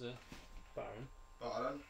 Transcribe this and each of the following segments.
was Baron. Baron.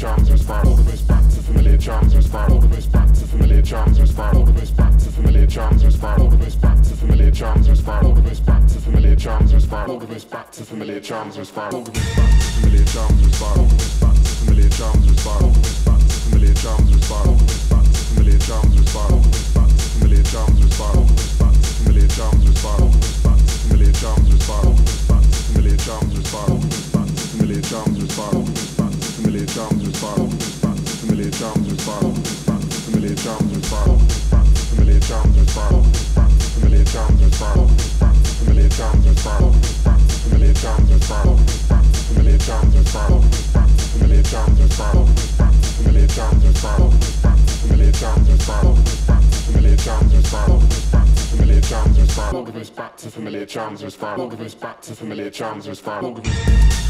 charms respire, all of us back to familiar charms respire, all of us back to familiar charms respire, all of us back to familiar charms respire, all of us back to familiar charms respire, all of us back to familiar charms respire, all of us back to familiar charms respire, all of us back to familiar charms respire, all of us back to familiar charms respire, all of us back to familiar charms respire, all of us back to familiar charms respire, all of us back to familiar charms respire, all of us back to familiar charms respire, all of us back to familiar charms respire, all of us back to familiar charms respire, all of us back to familiar charms respire, familiar charms respire, back to familiar charms respire, back to familiar charms respire, back to familiar charms respire, back to familiar charms respire, back to familiar charms respire, back to familiar charms respire, back to familiar charms respire, back to familiar charms respire, back to familiar charms respire, back to familiar charms respire, back to familiar charms respire, back to familiar charms respire, all of us back to familiar charms respire, all of us back to familiar charms respire, all of us.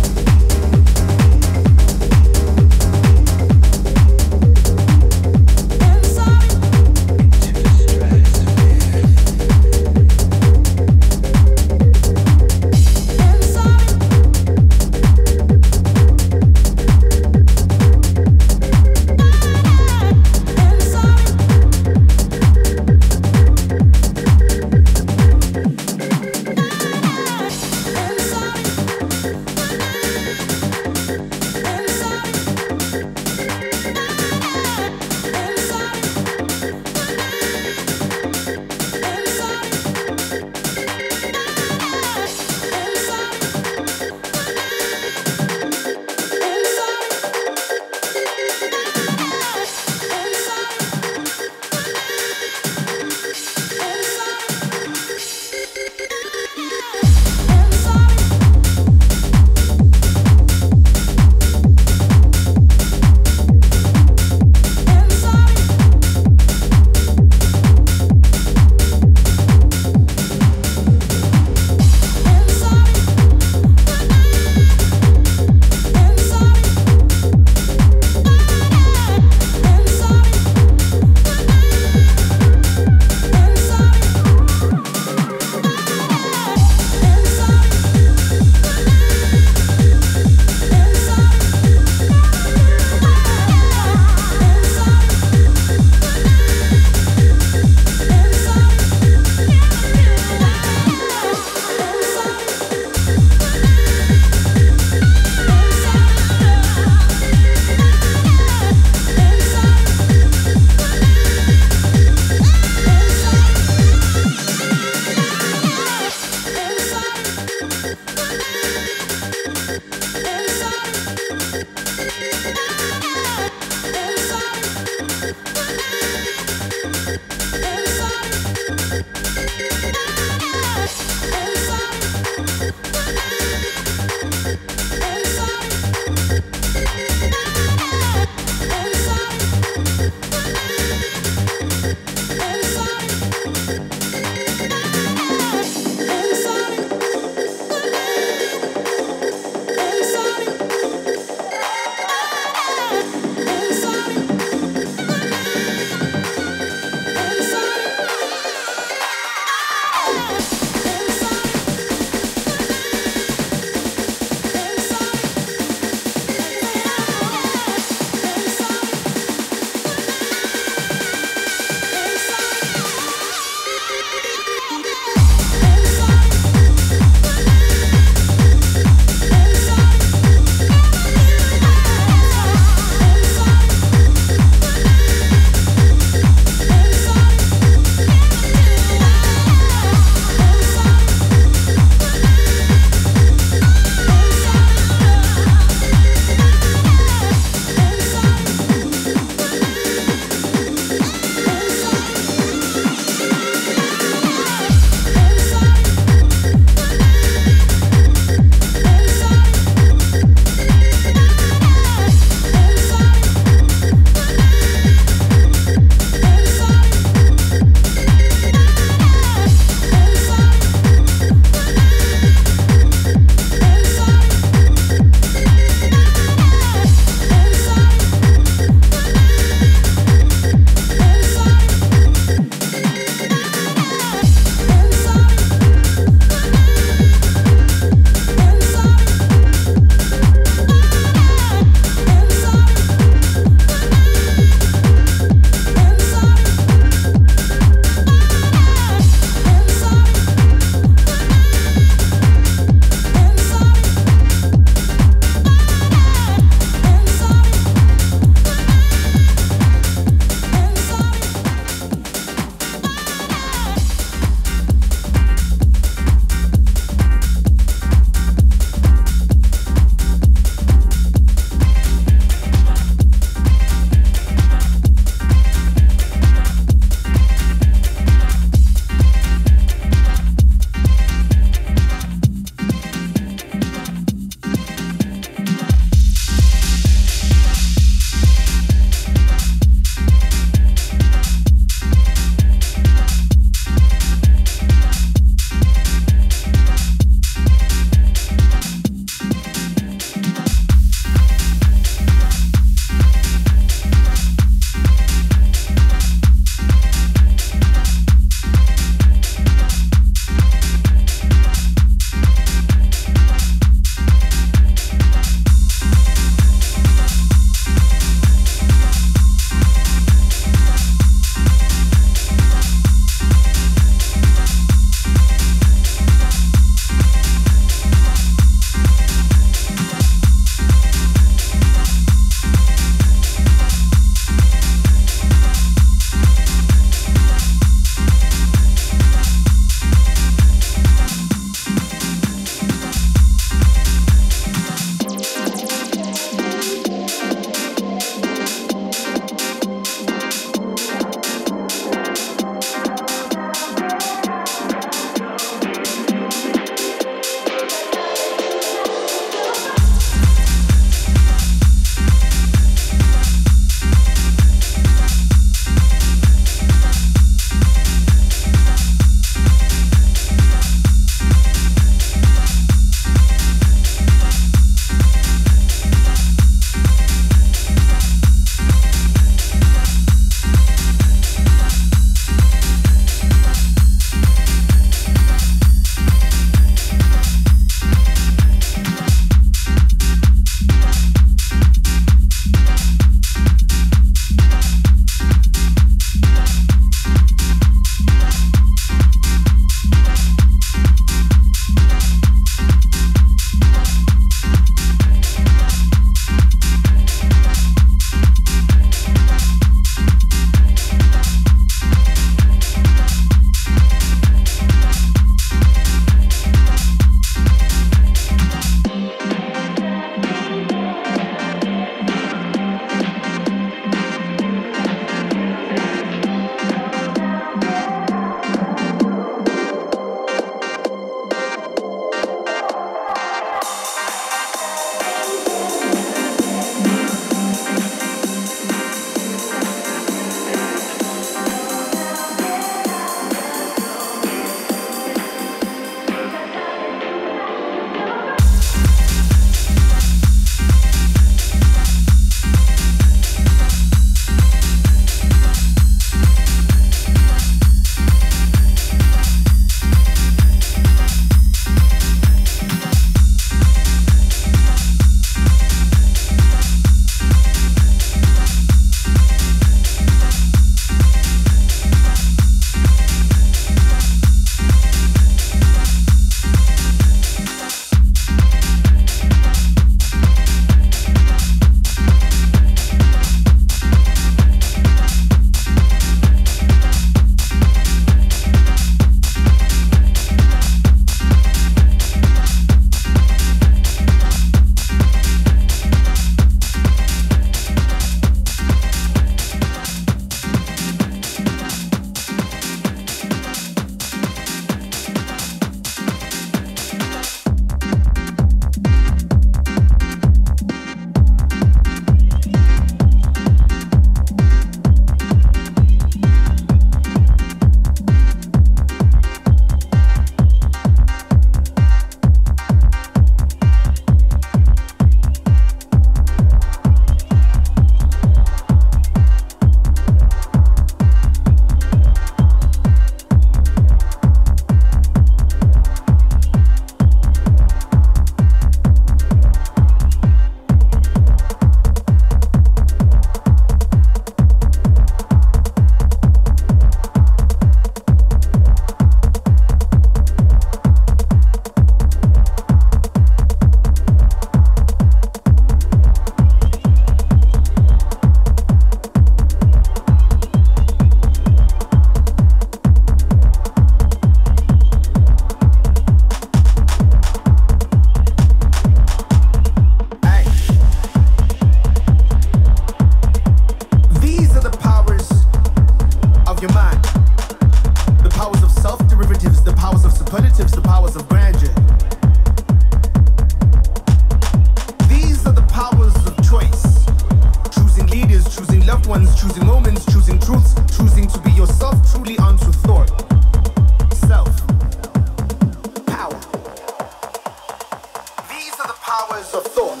lives of thought,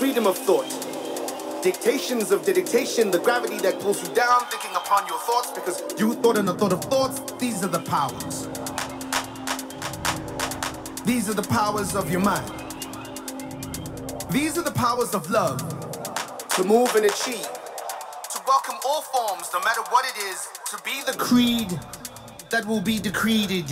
freedom of thought, dictations of dictation, the gravity that pulls you down, thinking upon your thoughts, because you thought and the thought of thoughts, these are the powers. These are the powers of your mind. These are the powers of love, to move and achieve, to welcome all forms, no matter what it is, to be the creed that will be decreed.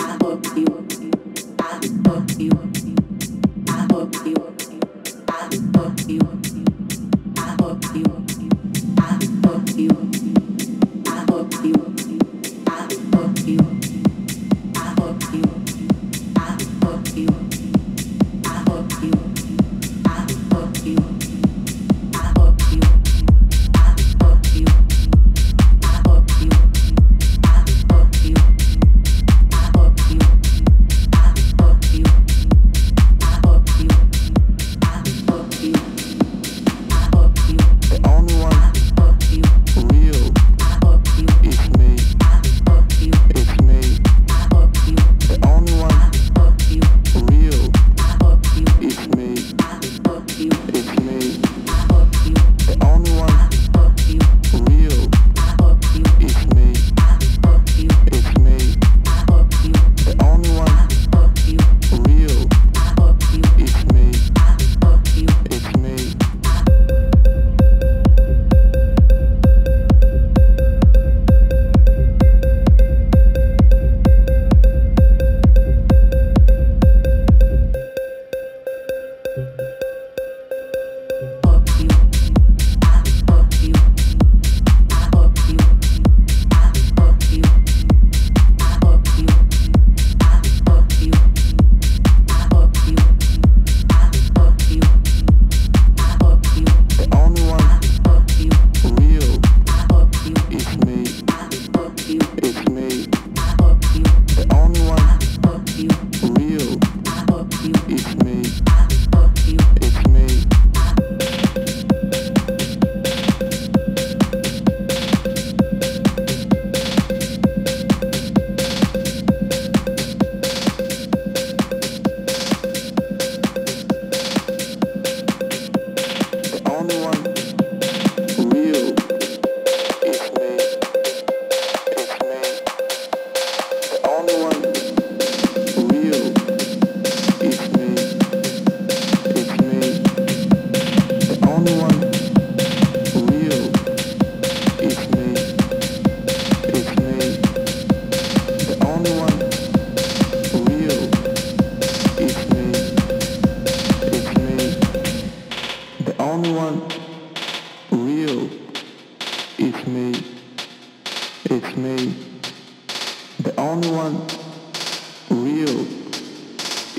I love you.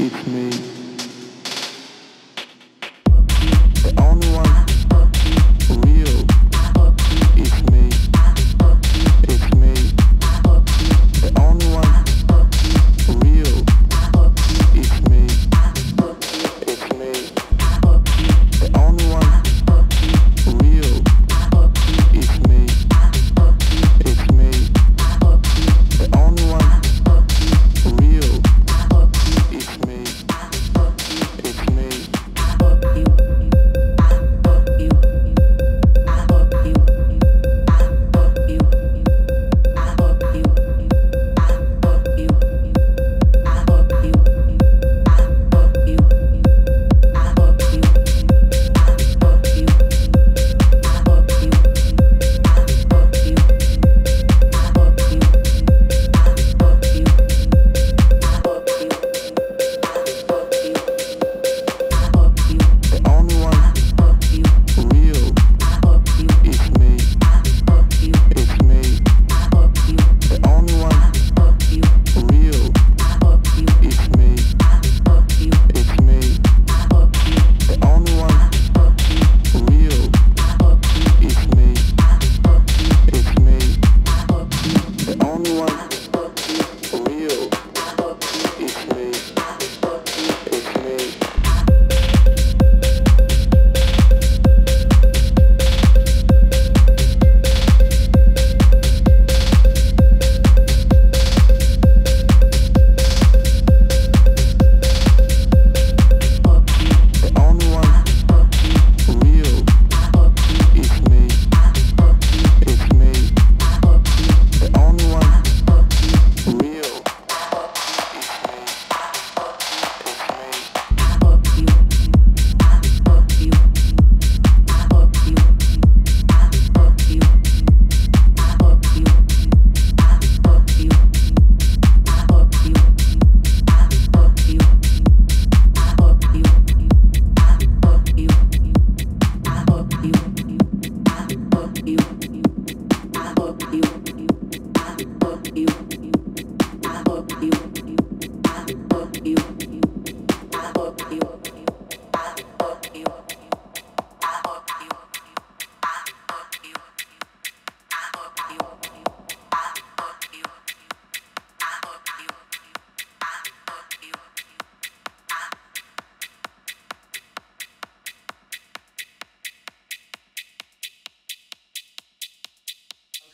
It's me.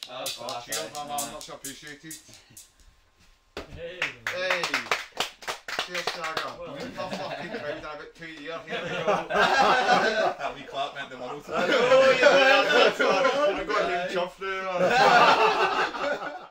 That's right, cheers, my man, much appreciated. Hey! Hey! Cheers, Shagger. Well, I've fucking been down about 2 years, here we go. That wee clap meant the world. I know, yeah, I've got a new chuff now.